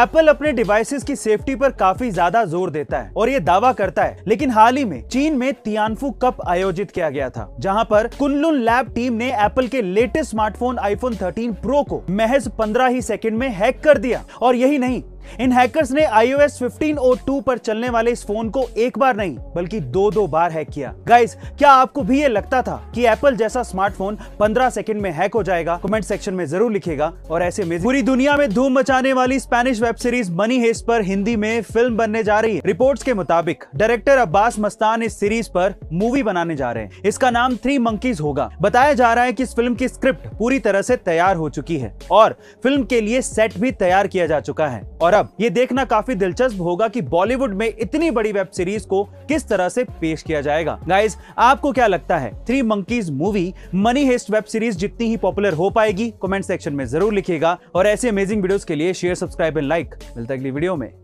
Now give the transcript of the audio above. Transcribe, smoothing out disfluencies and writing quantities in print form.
Apple अपने devices की safety पर काफी ज्यादा जोर देता है और ये दावा करता है, लेकिन हाल ही में चीन में तियानफू कप आयोजित किया गया था, जहां पर कुनलुन लैब टीम ने एप्पल के लेटेस्ट स्मार्टफोन iPhone 13 Pro को महज 15 ही सेकंड में हैक कर दिया। और यही नहीं, इन हैकर्स ने iOS 15.2 पर चलने वाले इस फोन को एक बार नहीं बल्कि दो बार हैक किया। गाइस, क्या आपको भी ये लगता था कि एप्पल जैसा स्मार्टफोन 15 सेकंड में हैक हो जाएगा? कमेंट सेक्शन में जरूर लिखेगा। और ऐसे में पूरी दुनिया में धूम मचाने वाली Spanish web series money heist पर हिंदी में फिल्म बनने जा रही है। रिपोर्ट्स के मुताबिक डायरेक्टर अब्बास मस्तान इस सीरीज पर मूवी बनाने जा रहे हैं। इसका नाम 3 Monkeys होगा। बताया जा रहा है कि इस फिल्म की स्क्रिप्ट पूरी तरह से तैयार हो चुकी है और फिल्म के लिए सेट भी तैयार किया जा चुका है। और अब ये देखना काफी दिलचस्प होगा कि बॉलीवुड में इतनी बड़ी वेब सीरीज को किस तरह से पेश किया जाएगा। गाइस, आपको क्या लगता है 3 Monkeys movie money heist web series जितनी ही पॉपुलर हो पाएगी? कमेंट सेक्शन में जरूर लिखिएगा। और ऐसे अमेजिंग वीडियोस के लिए शेयर, सब्सक्राइब एंड लाइक। मिलते हैं अगली वीडियो में।